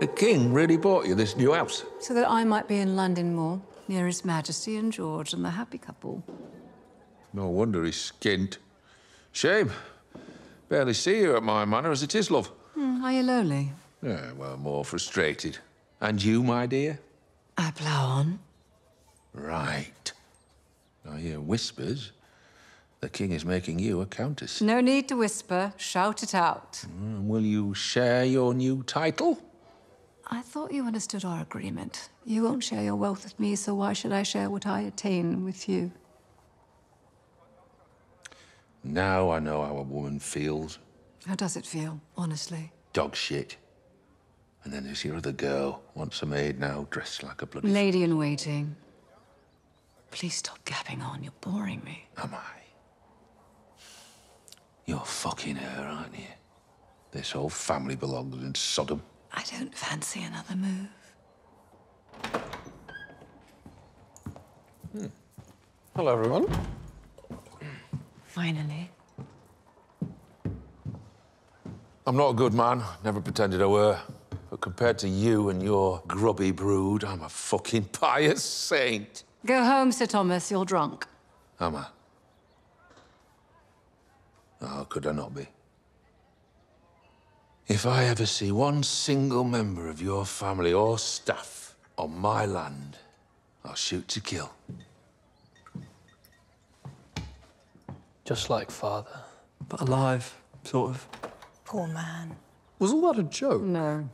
The King really bought you this new house? So that I might be in London more, near His Majesty and George and the happy couple. No wonder he's skint. Shame. Barely see you at my manor as it is, love. Are you lonely? Yeah, well, more frustrated. And you, my dear? I plough on. Right. I hear whispers. The King is making you a countess. No need to whisper. Shout it out. Will you share your new title? I thought you understood our agreement. You won't share your wealth with me, so why should I share what I attain with you? Now I know how a woman feels. How does it feel, honestly? Dog shit. And then there's your other girl, once a maid now, dressed like a bloody... Lady-in-waiting. Please stop gabbing on, you're boring me. Am I? You're fucking her, aren't you? This whole family belongs in Sodom. I don't fancy another move. Hello, everyone. Finally. I'm not a good man, never pretended I were. But compared to you and your grubby brood, I'm a fucking pious saint. Go home, Sir Thomas, you're drunk. Am I? Oh, could I not be? If I ever see one single member of your family or staff on my land, I'll shoot to kill. Just like father, but alive, sort of. Poor man. Was all that a joke? No.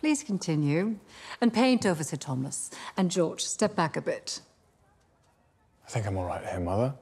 Please continue. And paint over Sir Thomas. And George, step back a bit. I think I'm all right here, Mother.